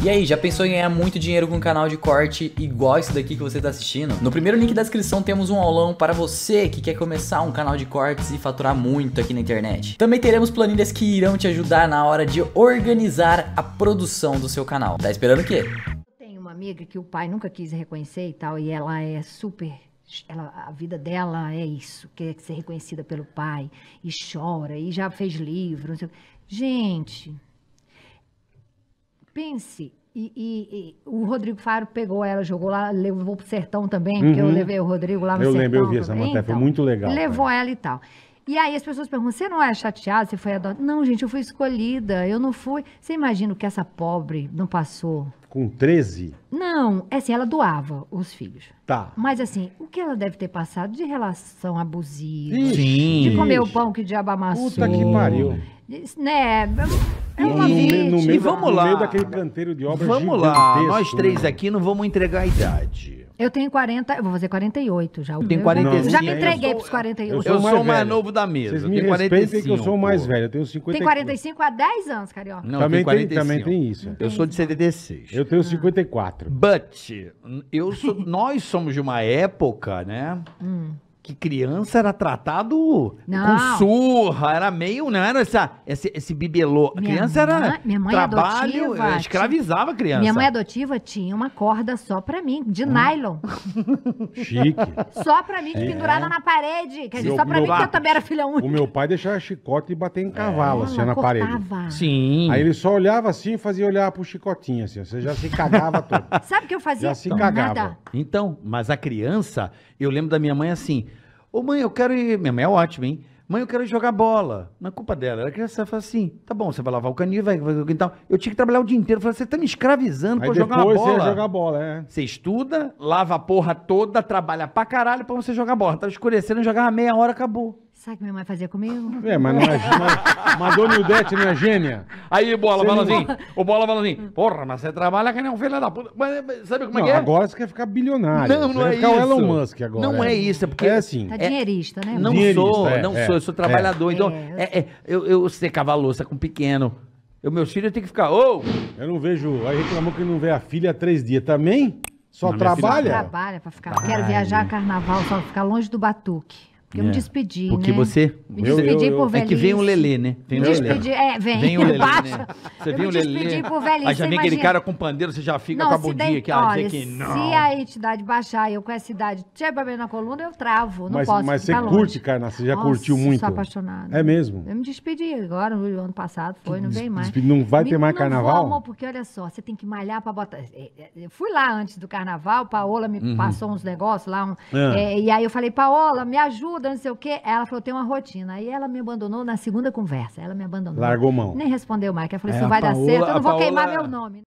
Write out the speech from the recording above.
E aí, já pensou em ganhar muito dinheiro com um canal de corte igual esse daqui que você está assistindo? No primeiro link da descrição temos um aulão para você que quer começar um canal de cortes e faturar muito aqui na internet. Também teremos planilhas que irão te ajudar na hora de organizar a produção do seu canal. Tá esperando o quê? Eu tenho uma amiga que o pai nunca quis reconhecer e tal, e ela é super... a vida dela é isso, quer ser reconhecida pelo pai, e chora, e já fez livro, não sei o que. Gente... Pense, e o Rodrigo Faro pegou ela, jogou lá, levou pro sertão também, porque eu levei o Rodrigo lá no sertão. Eu lembro, eu vi essa matéria, foi muito legal. Levou ela e tal. E aí as pessoas perguntam, você não é chateada, você foi adotada? Não, gente, eu fui escolhida, eu não fui. Você imagina o que essa pobre não passou? Com 13? Não, é assim, ela doava os filhos. Tá. Mas assim, o que ela deve ter passado de relação abusiva, de comer o pão que o diabo amassou. Puta que pariu. Né, é uma vítima. E vamos lá, no meio daquele canteiro de obra gigantesco. Vamos lá, nós três aqui não vamos entregar a idade. Eu tenho 40, eu vou fazer 48 já. Eu tenho 45. Eu já me entreguei pros 48. Eu sou o mais novo da mesa. Vocês me respeitem que eu sou o mais velho, eu tenho 50. Tem 45 há 10 anos, carioca. Não, também tem isso. Eu sou de 76. Eu tenho 54. But, nós somos de uma época, né? Que criança era tratado com surra, era meio, não era esse bibelô. A criança era trabalho, escravizava a criança. Minha mãe adotiva tinha uma corda só pra mim, de nylon. Chique. Só pra mim, pendurada na parede. Quer dizer, só pra mim, porque eu também era filha única. O meu pai deixava chicote e bater em cavalo, assim, na parede. Sim. Aí ele só olhava assim e fazia olhar pro chicotinho, assim. Você já se cagava todo. Sabe o que eu fazia? Já se cagava. Então, mas a criança, eu lembro da minha mãe assim... Ô mãe, eu quero ir... Minha mãe é ótima, hein? Mãe, eu quero ir jogar bola. Não é culpa dela. Ela criança fala assim, tá bom, você vai lavar o canil, vai fazer o quintal. Eu tinha que trabalhar o dia inteiro. Eu falei, você tá me escravizando pra jogar uma bola. Depois você ia jogar bola, é. Você estuda, lava a porra toda, trabalha pra caralho pra você jogar bola. Tava escurecendo, eu jogava meia hora, acabou. Sabe o que minha mãe fazia comigo? É, mas não é... mas Dona Ildete não é gênia. Aí, bola, balazinho. Porra, mas você trabalha que nem um filho da puta. Mas, sabe como é que é? Agora você quer ficar bilionário. Não, não é isso. Você quer ficar o Elon Musk agora. Não é isso, é porque... É assim. Tá dinheirista, né? Não sou, não sou. Eu sou trabalhador. Então, eu secava a louça com pequeno. Meus filhos têm que ficar... Oh! Eu não vejo... Aí reclamou que não vê a filha há 3 dias também? Só trabalha? Só trabalha pra ficar... Quero viajar carnaval, só ficar longe do batuque. Porque eu me despedi, porque né? Porque você... Me despedi por velhice. É que vem o Lelê, né? Vem o Lelê. Vem o Lelê, né? Você vem o Lelê. Eu me despedi por velhice. Aí já vem aquele cara com pandeiro, você já fica com a bundinha aqui. Olha, se a entidade baixar, eu com essa idade, tiver problema na coluna, eu travo. Não posso. Mas você curte, Carna? Você já curtiu muito? Eu sou apaixonada. É mesmo? Eu me despedi agora, no ano passado foi, não vem mais. Não vai ter mais carnaval? Não, porque olha só, você tem que malhar pra botar... Eu fui lá antes do carnaval, Paola me passou uns negócios lá. E aí eu falei, Paola, me ajuda. Não sei o que, ela falou, tem uma rotina. Aí ela me abandonou na segunda conversa. Ela me abandonou. Largou mão. Nem respondeu mais. Ela falou, isso vai dar certo, eu não vou queimar meu nome.